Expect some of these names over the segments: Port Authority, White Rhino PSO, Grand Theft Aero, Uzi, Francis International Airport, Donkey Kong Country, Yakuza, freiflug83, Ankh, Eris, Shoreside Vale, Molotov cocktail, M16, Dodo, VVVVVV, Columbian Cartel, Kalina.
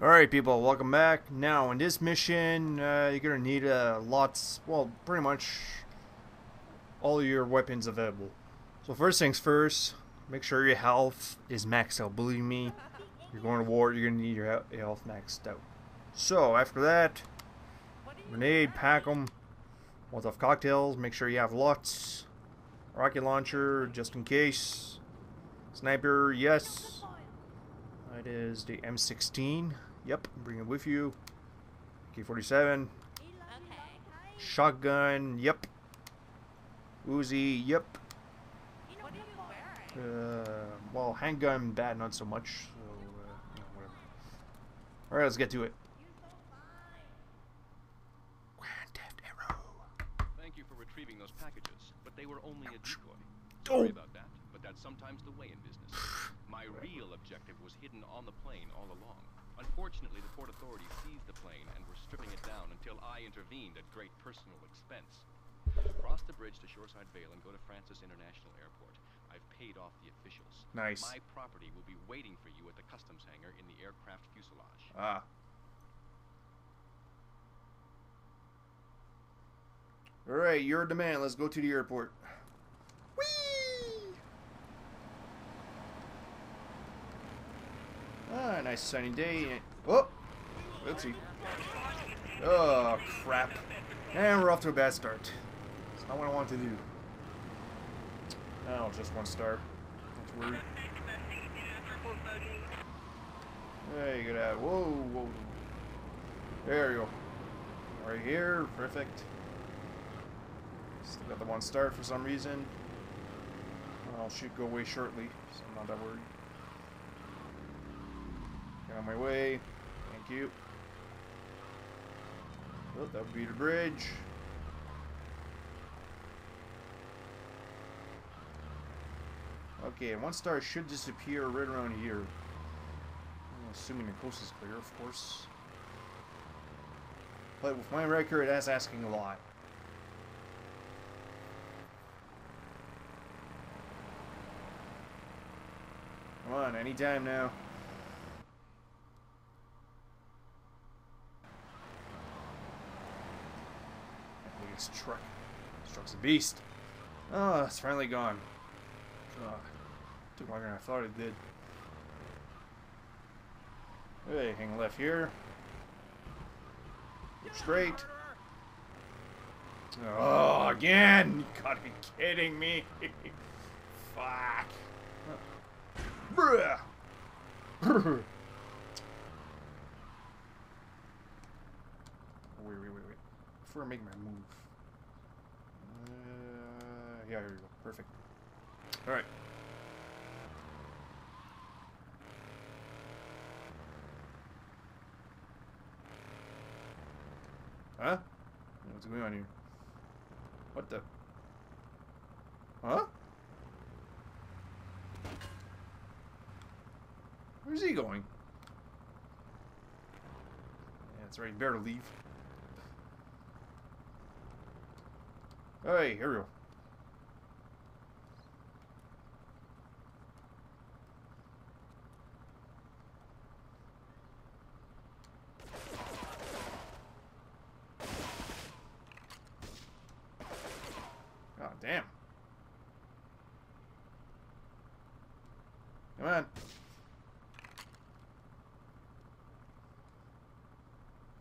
Alright people, welcome back. Now in this mission, you're going to need lots, well pretty much all your weapons available. So first things first, make sure your health is maxed out. Believe me, you're going to war, you're going to need your health maxed out. So after that, grenade, pack them, Molotov cocktails, make sure you have lots, rocket launcher just in case, sniper, yes, that is the M16. Yep, bring it with you. K-47. Shotgun. Yep. Uzi. Yep. Well, handgun, bad, not so much. So, you know, whatever. All right, let's get to it. Grand Theft Arrow. Thank you for retrieving those packages, but they were only a decoy. Sorry about that, but that's sometimes the way in business. My real objective was hidden on the plane all along. Unfortunately, the Port Authority seized the plane and were stripping it down until I intervened at great personal expense. Cross the bridge to Shoreside Vale and go to Francis International Airport. I've paid off the officials. Nice. My property will be waiting for you at the customs hangar in the aircraft fuselage. Ah. Alright, you're the man. Let's go to the airport. Ah, nice sunny day. Oh! Oopsie. Oh, crap. And we're off to a bad start. That's not what I want to do. Oh, just one star. Don't worry. There you go. Whoa, whoa. There you go. Right here. Perfect. Still got the one star for some reason. I'll shoot go away shortly, so I'm not that worried. On my way. Thank you. Oh, that would be the bridge. Okay, one star should disappear right around here. I'm assuming the coast is clear, of course. But with my record, that's asking a lot. Come on, anytime now. This truck. This truck's a beast. Oh, it's finally gone. God. Took longer than I thought it did. Hey, hang left here. Go straight. Oh, again! You gotta be kidding me. Fuck. Bruh. Wait, wait. Before I make my move. Yeah, here we go. Perfect. Alright. Huh? What's going on here? What the? Huh? Where's he going? Yeah, that's right. You better leave. Alright, here we go. Damn. Come on.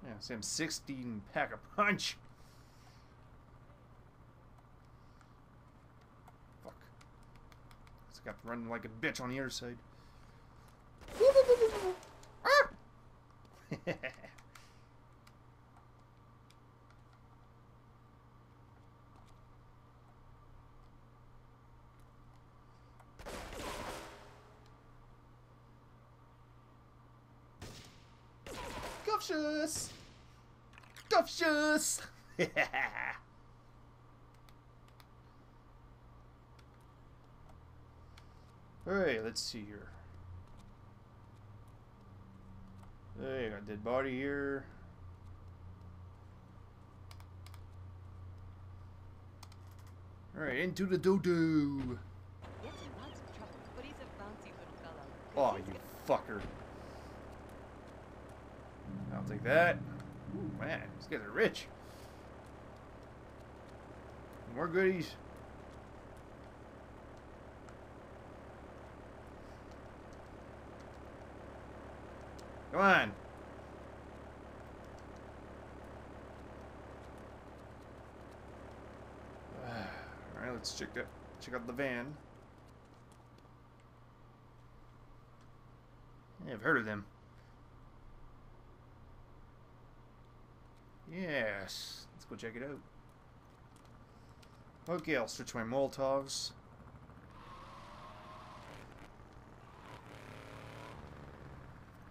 Yeah, Sam 16 pack a punch. Fuck. It's got running like a bitch on the other side. Duffus! Duffus! Alright, let's see here. There you go, dead body here. Alright, into the Dodo! Yes, he wants trouble, but he's a bouncy little fellow. Oh, you fucker. take that. Ooh, man, these guys are rich. More goodies. Come on. Alright, let's check out the van. Yeah, I've heard of them. Yes, let's go check it out. Okay, I'll search my Molotovs.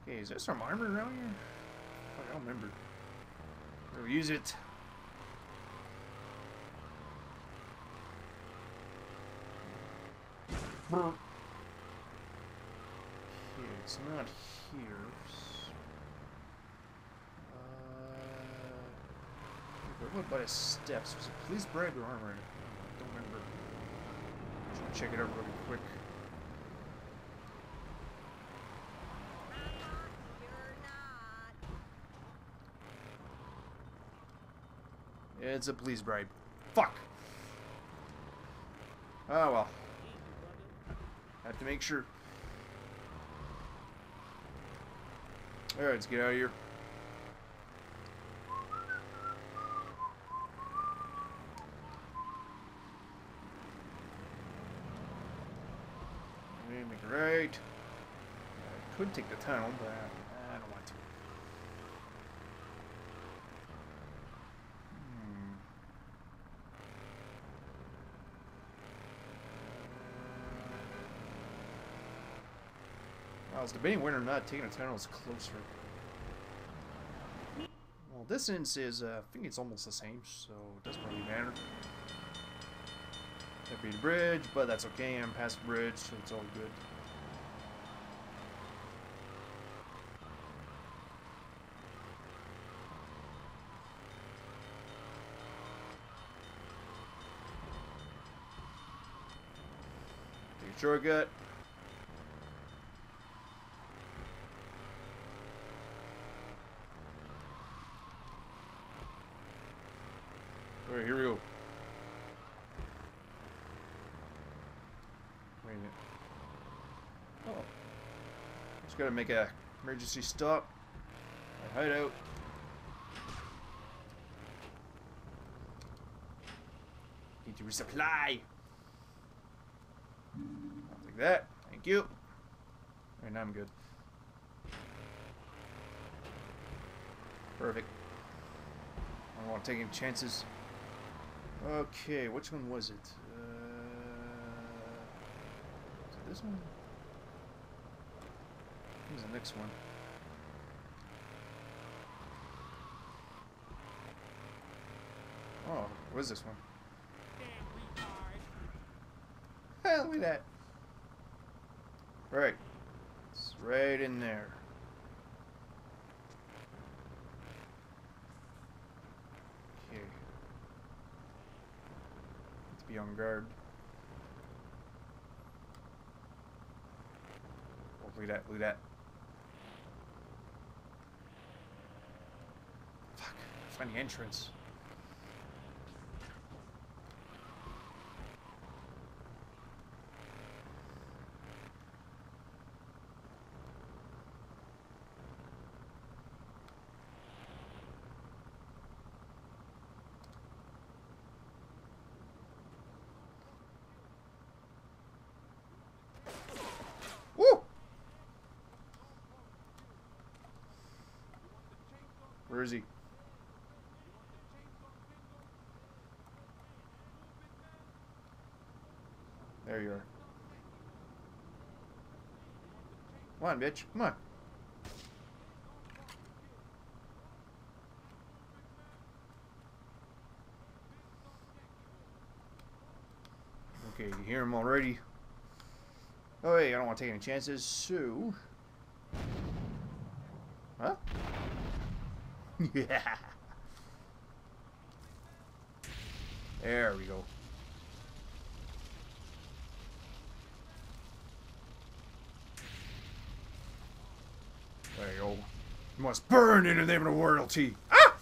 Okay, is there some armor around here? I don't remember. We'll use it. Okay, it's not here. What about his steps? Was it police brand or armor? I don't remember. I'm just gonna check it out really quick. Yeah, it's a police bribe. Fuck! Oh well. I have to make sure. Alright, let's get out of here. Right. I could take the tunnel, but I don't want to. I was debating whether or not taking a tunnel is closer. Well, distance is, I think it's almost the same, so it doesn't really matter. That'd be the bridge, but that's okay. I'm past the bridge, so it's all good. Shortcut. All right, here we go. Wait a minute. Oh, just gotta make an emergency stop. I hide out. Need to resupply. That. Thank you. Alright, now I'm good. Perfect. I don't want to take any chances. Okay, which one was it? Was it this one? I think it was the next one. Oh, what is this one? Look at that. Right, it's right in there. Okay, let's be on guard. Oh, look at that! Look at that! Fuck! Find the entrance. Where is he? There you are. Come on, bitch. Come on. Okay, you hear him already. Oh, hey, I don't want to take any chances, so... Huh? Yeah. There we go. There you go. You must burn in the name of royalty. Ah!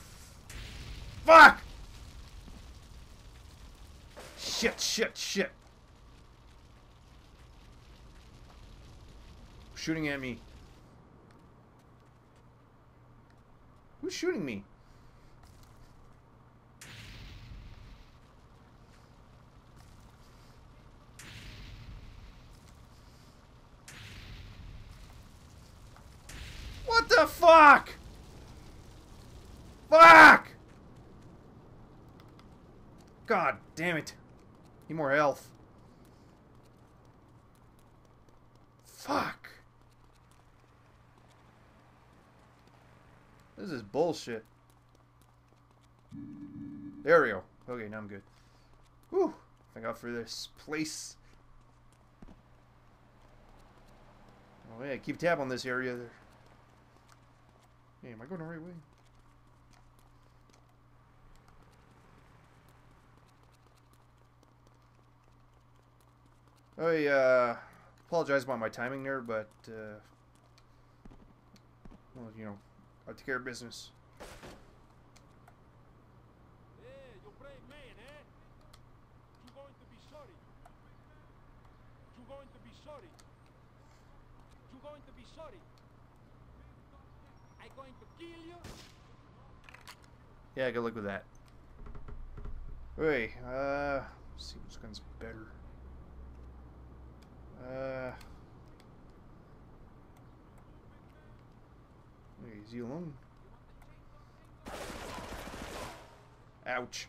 Fuck! Shit, shit, shit. Shooting at me. Who's shooting me? What the fuck? Fuck! God damn it. Need more health. Fuck. This is bullshit. There we go. Okay, now I'm good. Whew. Thank God for this place. Oh yeah, keep tab on this area there. Hey, am I going the right way? I apologize about my timing there, but well, you know, I take care of business. Yeah, you're a brave man, eh? You're going to be sorry. You're going to be sorry. You're going to be sorry. I'm going to kill you. Yeah, good luck with that. Wait, let's see which gun's better. Is he alone? Ouch.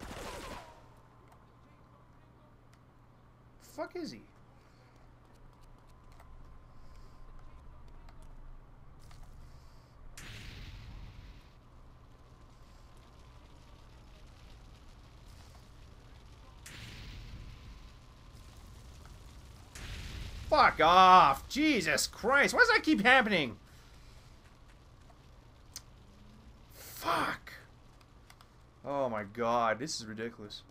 The fuck is he? Fuck off! Jesus Christ! Why does that keep happening? Fuck! Oh my God, this is ridiculous.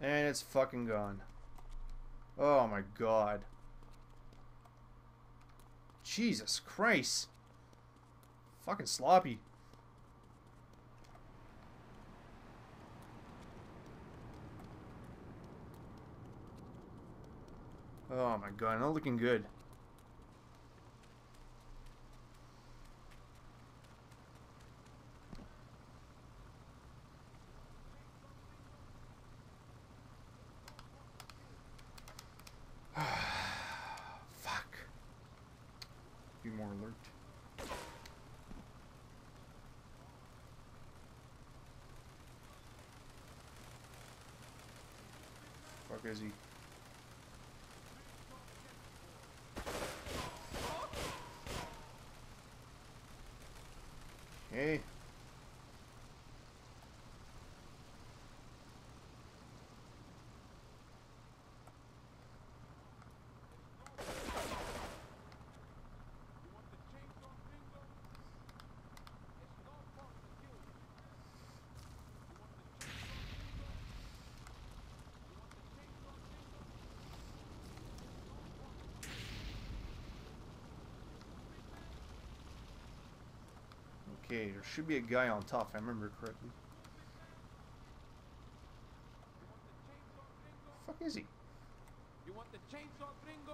And it's fucking gone. Oh my God. Jesus Christ. Fucking sloppy. Oh my God, not looking good. Fuck. Be more alert. Fuck is he? Hey. Okay, there should be a guy on top, if I remember correctly. Fuck is he? You want the chainsaw, Gringo?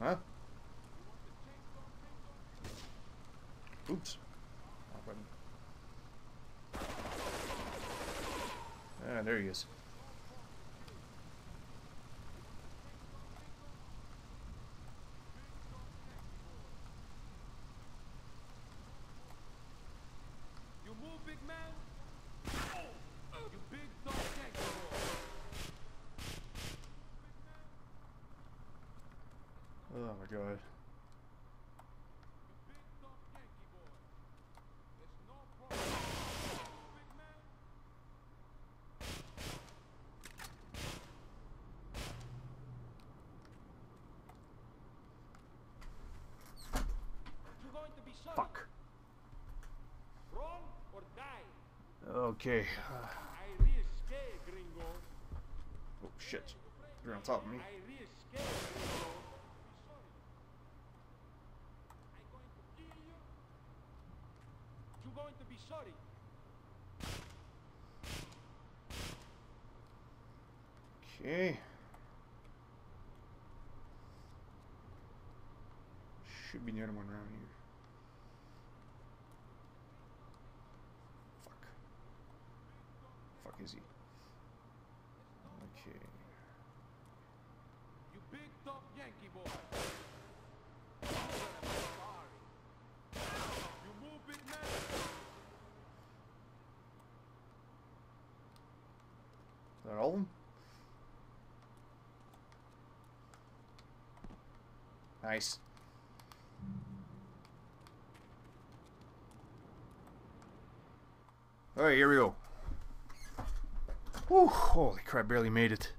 Huh? Oops. Ah, there he is. God. Fuck. Okay. Oh shit. You're on top of me. Okay. Should be the other one around here. Fuck. Fuck is he? Okay. You big top Yankee boy. You move big man. Is that all of them? Nice. All right, here we go. Whew, holy crap, barely made it.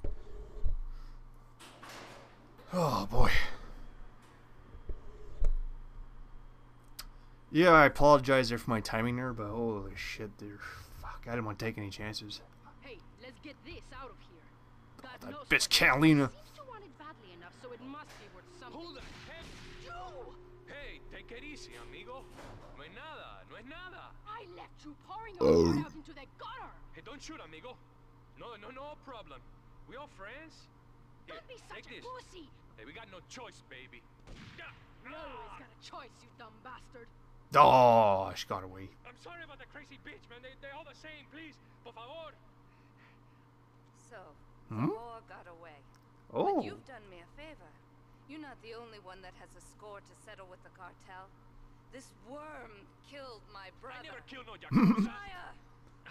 Oh boy. Yeah, I apologize there for my timing there, but holy shit, there. Fuck, I didn't want to take any chances. Hey, let's get this out of here. God knows that bitch Kalina. Who the heck? You! Hey, take it easy, amigo. No es nada, no es nada. I left you pouring over out into that gutter. Hey, don't shoot, amigo. No, no, no problem. We all friends. Here, don't be such a pussy. Hey, we got no choice, baby. No, he's got a choice, you dumb bastard. Oh, she got away. I'm sorry about the crazy bitch, man. They're all the same, please. Por favor. So, War got away. Oh. But you've done me a favor. You're not the only one that has a score to settle with the cartel. This worm killed my brother. I never killed no Yakuza.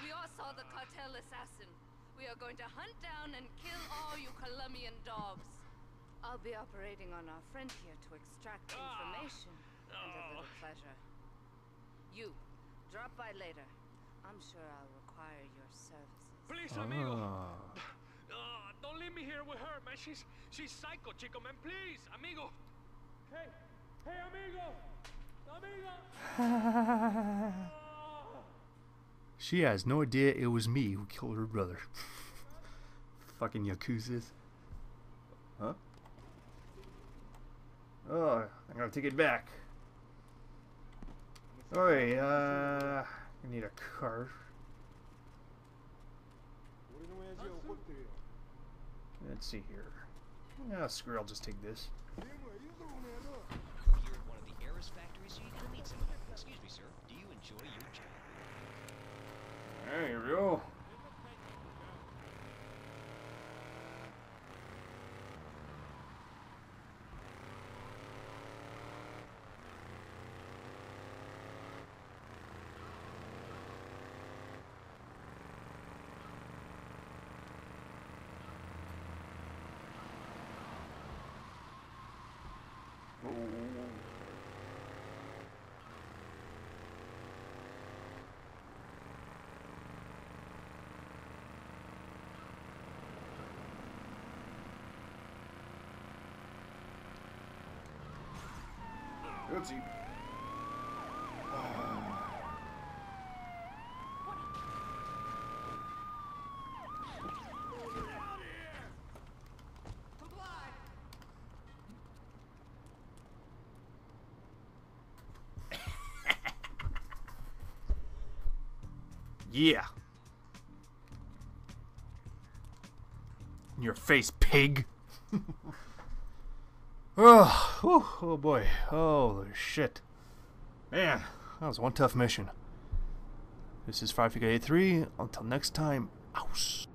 We all saw the cartel assassin. We are going to hunt down and kill all you Colombian dogs. I'll be operating on our friend here to extract information and a little pleasure. You, drop by later. I'm sure I'll require your services. Please, amigo. Don't leave me here with her, man. She's psycho, chico, man. Please, amigo. Hey, hey, amigo. Amigo. She has no idea it was me who killed her brother. Fucking Yakuzas. Huh? Oh, I gotta take it back. Alright, I need a car. Let's see here. Ah, screw it, I'll just take this. You're at one of the Eris factories, so you can meet someone. Excuse me, sir. Do you enjoy your job? Alright, here we go. Oopsie. Yeah. In your face, pig. Oh, whew, oh boy, holy shit. Man, that was one tough mission. This is freiflug83, until next time, aus.